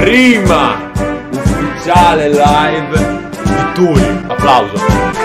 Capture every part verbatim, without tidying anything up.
prima ufficiale live di Turi. Applauso.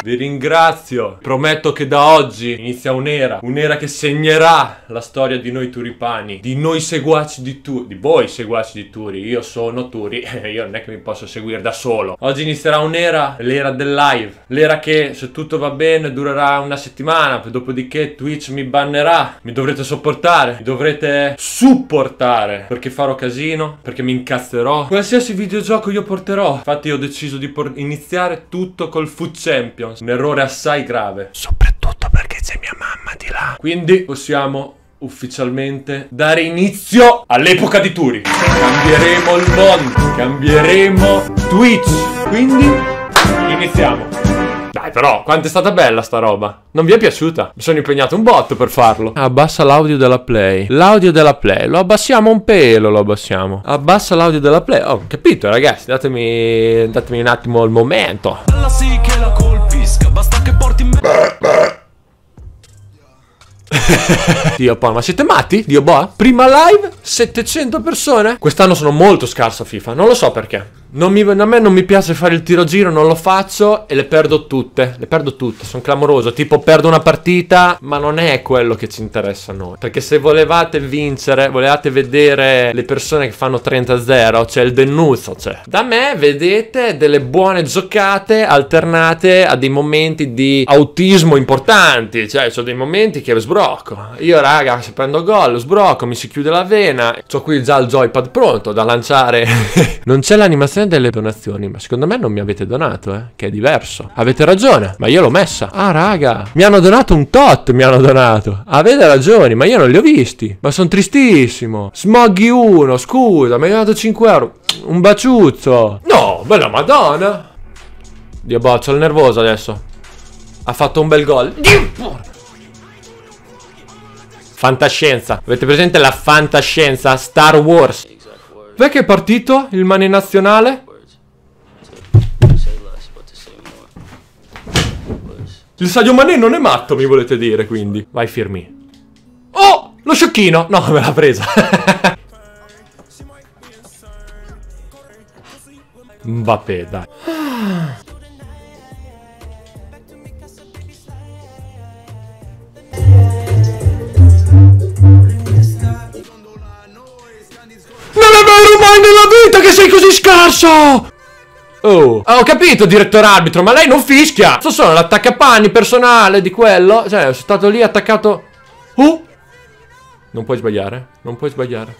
Vi ringrazio, prometto che da oggi inizia un'era, un'era che segnerà la storia di noi turipani, di noi seguaci di Turi, di voi seguaci di Turi. Io sono Turi, io non è che mi posso seguire da solo. Oggi inizierà un'era, l'era del live, l'era che, se tutto va bene, durerà una settimana, dopodiché Twitch mi bannerà, mi dovrete sopportare, mi dovrete supportare, perché farò casino, perché mi incazzerò, qualsiasi videogioco io porterò. Infatti ho deciso di iniziare tutto col FUT Champions, un errore assai grave, soprattutto perché c'è mia mamma di là. Quindi possiamo ufficialmente dare inizio all'epoca di Turi. Cambieremo il mondo, cambieremo Twitch. Quindi iniziamo. Dai però, quanto è stata bella sta roba. Non vi è piaciuta? Mi sono impegnato un botto per farlo. Abbassa l'audio della play. L'audio della play, lo abbassiamo un pelo, lo abbassiamo. Abbassa l'audio della play. Oh, capito ragazzi, datemi, datemi un attimo il momento. Alla sì che la basta che porti in me. Dio boh, ma siete matti? Dio boh. Prima live, settecento persone. Quest'anno sono molto scarso a FIFA, non lo so perché. Non mi, a me non mi piace fare il tiro giro, non lo faccio e le perdo tutte. Le perdo tutte, sono clamoroso. Tipo perdo una partita, ma non è quello che ci interessa a noi. Perché se volevate vincere, volevate vedere le persone che fanno trenta zero, c'è il denuncio, c'è. Da me vedete delle buone giocate alternate a dei momenti di autismo importanti. Cioè, c'ho dei momenti che sbrocco. Io raga, se prendo gol, sbrocco, mi si chiude la vena. C'ho qui già il joypad pronto da lanciare. Non c'è l'animazione delle donazioni, ma secondo me non mi avete donato, eh, che è diverso. Avete ragione, ma io l'ho messa. Ah raga, mi hanno donato un tot, mi hanno donato. Avete ragione, ma io non li ho visti, ma sono tristissimo. Smoggy uno, scusa, mi hai donato cinque euro, un baciuzzo. No, bella madonna. Dio boh, c'ho il nervoso adesso. Ha fatto un bel gol. Fantascienza. Avete presente la fantascienza? Star Wars. Dov'è che è partito il mani nazionale? Il Sadio Mané non è matto, mi volete dire, quindi. Vai, Firmi. Oh, lo sciocchino. No, me l'ha presa. Mbappé, dai. Sei così scarso! Oh, ho capito, direttore arbitro, ma lei non fischia! Sto solo l'attaccapanni personale di quello. Cioè, sono stato lì attaccato. Oh! Non puoi sbagliare, non puoi sbagliare.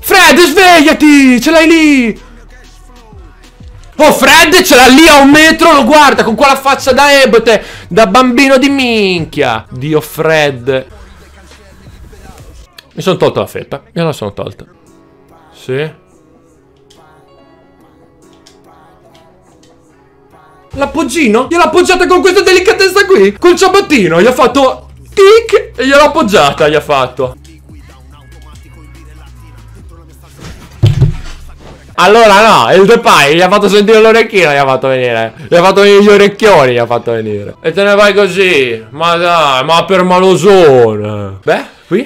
Fred, svegliati! Ce l'hai lì! Oh, Fred ce l'ha lì a un metro, lo guarda con quella faccia da ebote, da bambino di minchia. Dio Fred. Mi sono tolto la felpa, me la sono tolta. Sì. L'appoggino? Gliel'ha appoggiata con questa delicatezza qui, col ciabattino, gli ha fatto tic e gliel'ha appoggiata, gli ha fatto. Allora no, il Depay gli ha fatto sentire l'orecchino, gli ha fatto venire. Gli ha fatto venire gli orecchioni, gli ha fatto venire. E te ne vai così. Ma dai, ma per malosone. Beh, qui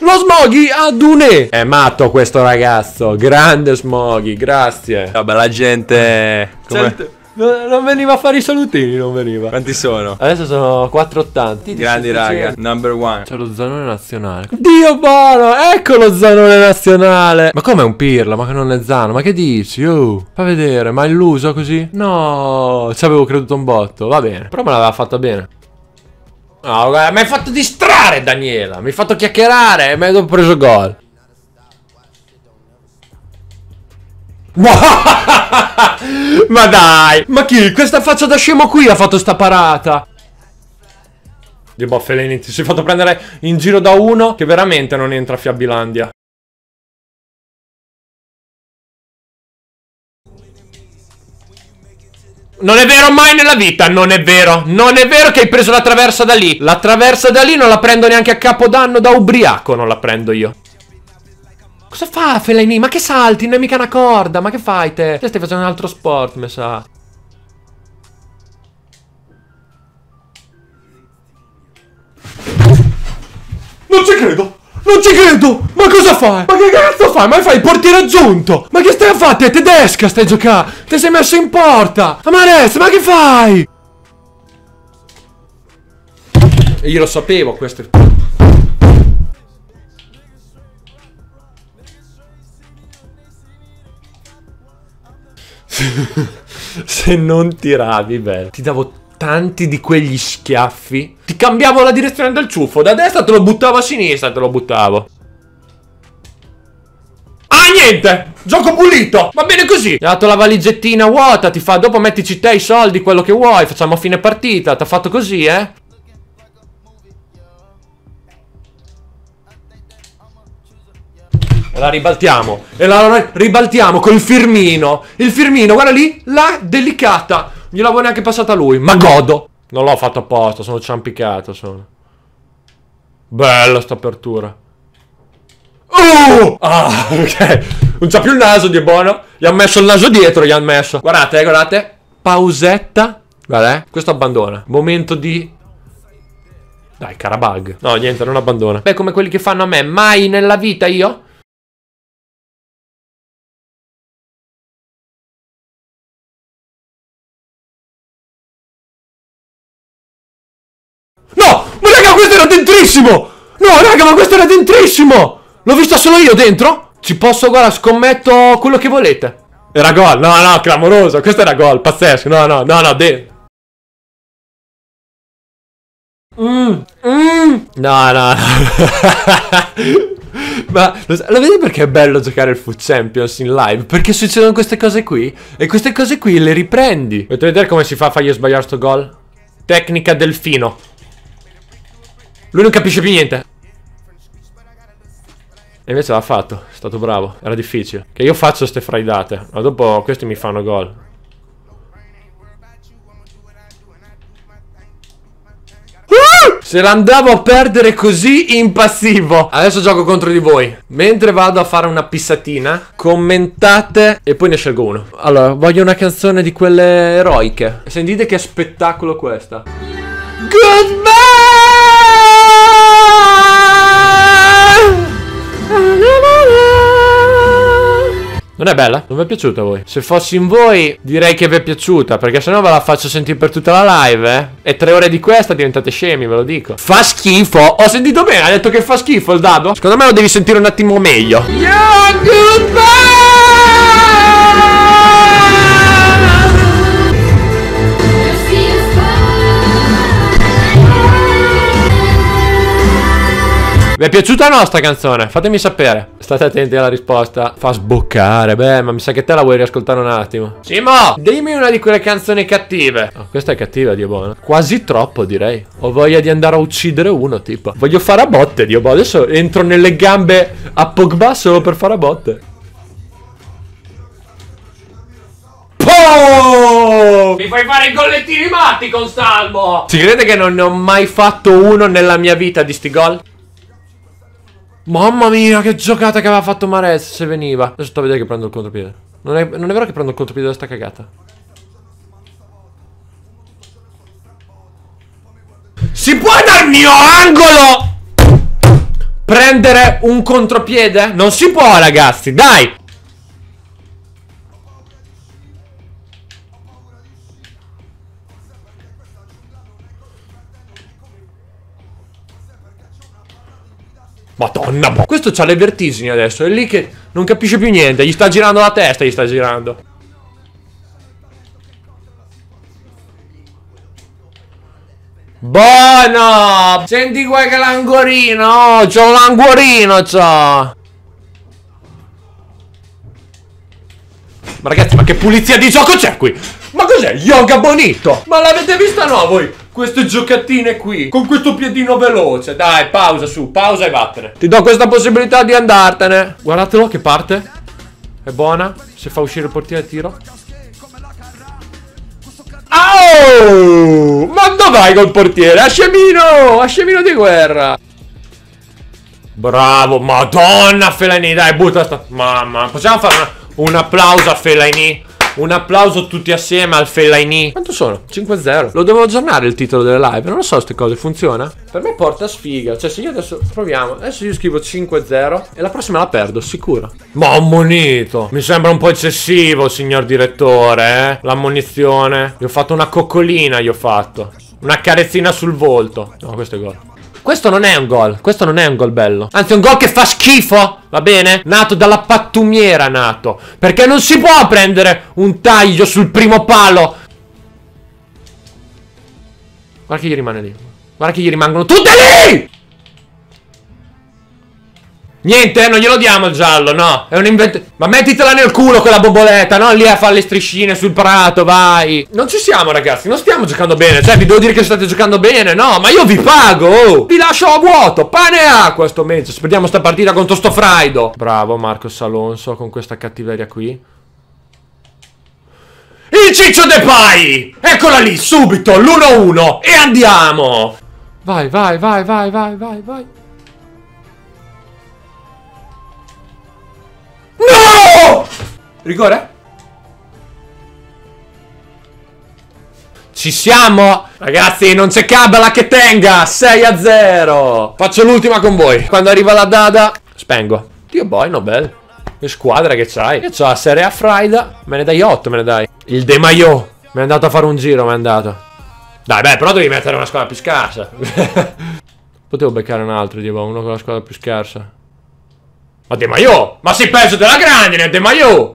lo Smoggy ad un'E. È matto questo ragazzo. Grande Smoggy, grazie. Vabbè, la gente... Come... Non veniva a fare i salutini, non veniva. Quanti sono? Adesso sono quattrocentottanta. Grandi raga, number one. C'è lo Zanone nazionale. Dio buono, ecco lo Zanone nazionale. Ma com'è un pirla, ma che non è Zano, ma che dici? Oh, fa vedere, ma è illuso così? No, ci avevo creduto un botto, va bene. Però me l'aveva fatta bene. No, guarda, mi hai fatto distrarre Daniela, mi hai fatto chiacchierare e mi hai preso gol. Ma dai, ma chi? Questa faccia da scemo qui ha fatto sta parata. Dio boh, Feleni, ti sei fatto prendere in giro da uno che veramente non entra a Fiabilandia. Non è vero mai nella vita, non è vero. Non è vero che hai preso la traversa da lì. La traversa da lì non la prendo neanche a capodanno, da ubriaco non la prendo io. Cosa fa Fellaini? Ma che salti? Non è mica una corda, ma che fai te? Te stai facendo un altro sport, me sa. Non ci credo! Non ci credo! Ma cosa fai? Ma che cazzo fai? Ma fai il portiere aggiunto! Ma che stai a fare? Te tedesca stai giocando! Te sei messo in porta! Amares, ma che fai? E io lo sapevo questo. Se non tiravi bene. Ti davo tanti di quegli schiaffi. Ti cambiavo la direzione del ciuffo. Da destra te lo buttavo a sinistra. Te lo buttavo. Ah, niente. Gioco pulito. Va bene così. Ti ha dato la valigettina vuota. Ti fa dopo mettici te i soldi. Quello che vuoi. Facciamo a fine partita. T'ha fatto così, eh. E la ribaltiamo. E la ribaltiamo col firmino. Il firmino, guarda lì. La delicata. Non gliel'avevo neanche passata a lui. Ma godo. Non l'ho fatto apposta. Sono ciampicato. Sono. Bella sta apertura. Oh! Ah, ok. Non c'ha più il naso di buono. Gli ha messo il naso dietro. Gli ha messo. Guardate, eh, guardate. Pausetta. Guarda, eh. Questo abbandona. Momento di. Dai, Carabag. No, niente, non abbandona. Beh, come quelli che fanno a me. Mai nella vita io. No! Ma raga, questo era dentrissimo! No, raga, ma questo era dentrissimo! L'ho vista solo io dentro? Ci posso, guarda, scommetto quello che volete. Era gol, no, no, clamoroso. Questo era gol, pazzesco. No, no, no, no, dentro. Mm, mm. No, no, no. Ma lo, lo vedi perché è bello giocare il FUT Champions in live? Perché succedono queste cose qui. E queste cose qui le riprendi. Volete vedere come si fa a fargli sbagliare sto gol? Tecnica delfino. Lui non capisce più niente. E invece l'ha fatto. È stato bravo. Era difficile. Che io faccio ste fraidate. Ma dopo questi mi fanno gol. Uh! Se l'andavo a perdere così impassivo. Adesso gioco contro di voi. Mentre vado a fare una pissatina, commentate e poi ne scelgo uno. Allora, voglio una canzone di quelle eroiche. Sentite che spettacolo questa. Goodbye! Non è bella? Non vi è piaciuta a voi? Se fossi in voi direi che vi è piaciuta, perché sennò ve la faccio sentire per tutta la live, eh? E tre ore di questa diventate scemi, ve lo dico. Fa schifo? Ho sentito bene, ha detto che fa schifo il dado? Secondo me lo devi sentire un attimo meglio. Yeah, goodbye! Vi è piaciuta o no sta canzone? Fatemi sapere. State attenti alla risposta. Fa sboccare. Beh, ma mi sa che te la vuoi riascoltare un attimo. Simo, dimmi una di quelle canzoni cattive. Oh, questa è cattiva, Dio buono. Quasi troppo, direi. Ho voglia di andare a uccidere uno, tipo. Voglio fare a botte, Dio buono. Adesso entro nelle gambe a Pogba solo per fare a botte. Oh! Mi fai fare i gollettini matti con Salmo. Ci credete che non ne ho mai fatto uno nella mia vita di sti gol? Mamma mia, che giocata che aveva fatto Mares se veniva. Adesso sto a vedere che prendo il contropiede. Non è, non è vero che prendo il contropiede da sta cagata. Si può dal mio angolo prendere un contropiede? Non si può, ragazzi, dai! Madonna, ma questo c'ha le vertigini adesso. È lì che non capisce più niente. Gli sta girando la testa, gli sta girando. Buono. Senti qua che l'angorino. C'ho un langorino, c'ho. Ma ragazzi, ma che pulizia di gioco c'è qui? Ma cos'è? Yoga Bonito? Ma l'avete vista no voi? Queste giocatine qui, con questo piedino veloce. Dai, pausa su, pausa e vattene. Ti do questa possibilità di andartene. Guardatelo che parte. È buona. Se fa uscire il portiere tiro. Au! Ma dove vai col portiere? Ascemino! Ascemino di guerra. Bravo. Madonna Fellaini. Dai, butta sta. Mamma. Possiamo fare una... un applauso a Fellaini? Un applauso tutti assieme al Fellaini. Quanto sono? cinque zero. Lo devo aggiornare il titolo delle live. Non lo so queste cose. Funziona? Per me porta sfiga. Cioè se io adesso proviamo. Adesso io scrivo cinque zero e la prossima la perdo, sicura. Ma ammonito. Mi sembra un po' eccessivo, signor direttore, eh? L'ammonizione. Gli ho fatto una coccolina, gli ho fatto. Una carezzina sul volto. No, questo è gol. Questo non è un gol. Questo non è un gol bello. Anzi, è un gol che fa schifo. Va bene? Nato dalla pattumiera, nato. Perché non si può prendere un taglio sul primo palo. Guarda che gli rimane lì. Guarda che gli rimangono tutte lì. Niente, non glielo diamo il giallo, no. È un invento. Ma mettitela nel culo quella bomboletta, non lì a fare le striscine sul prato, vai. Non ci siamo, ragazzi, non stiamo giocando bene. Cioè, vi devo dire che state giocando bene, no? Ma io vi pago, oh. Vi lascio a vuoto, pane e acqua sto mezzo. Speriamo sta partita contro sto Fraido. Bravo Marcos Alonso con questa cattiveria qui. Il Ciccio Depay! Eccola lì, subito, l'uno uno. E andiamo. Vai, vai, vai, vai, vai, vai, vai. No! Rigore? Ci siamo? Ragazzi, non c'è cabala che tenga. Sei a zero. Faccio l'ultima con voi. Quando arriva la dada spengo. Dio boy, no bel. Che squadra che c'hai? Io c'ho la Serie A Fraida. Me ne dai otto, me ne dai. Il De Maio me è andato a fare un giro, me è andato. Dai, beh, però devi mettere una squadra più scarsa. Potevo beccare un altro, Dio, uno con la squadra più scarsa. Ma De Maio! Ma si peso della grandine, De Maio!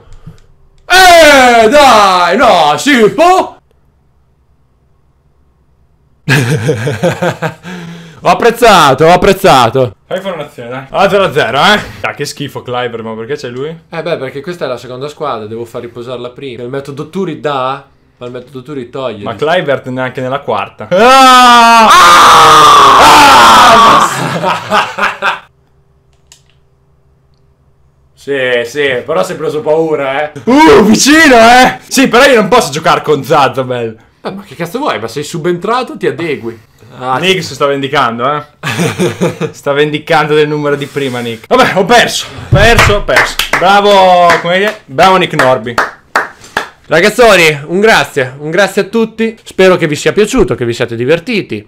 Eh, dai, no, si può! Ho apprezzato, ho apprezzato. Fai formazione, dai. A zero a zero, eh. Dai, che schifo Kleiber, ma perché c'è lui? Eh beh, perché questa è la seconda squadra, devo far riposare la prima. Il metodo Turi dà, ma il metodo Turi toglie. Ma Kleiber neanche nella quarta. Ah! Ah! Ah! Sì, sì, però si è preso paura, eh. Uh, vicino, eh. Sì, però io non posso giocare con Zazabel. Eh, ma che cazzo vuoi? Ma sei subentrato, ti adegui. Ah, Nick si sta vendicando, eh. Sta vendicando del numero di prima, Nick. Vabbè, ho perso. Perso, ho perso. Bravo, come dire? Bravo Nick Norby. Ragazzoni, un grazie. Un grazie a tutti. Spero che vi sia piaciuto, che vi siate divertiti.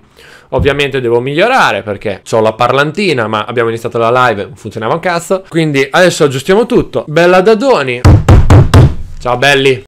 Ovviamente devo migliorare perché ho la parlantina, ma abbiamo iniziato la live, non funzionava un cazzo. Quindi adesso aggiustiamo tutto. Bella Dadoni. Ciao belli.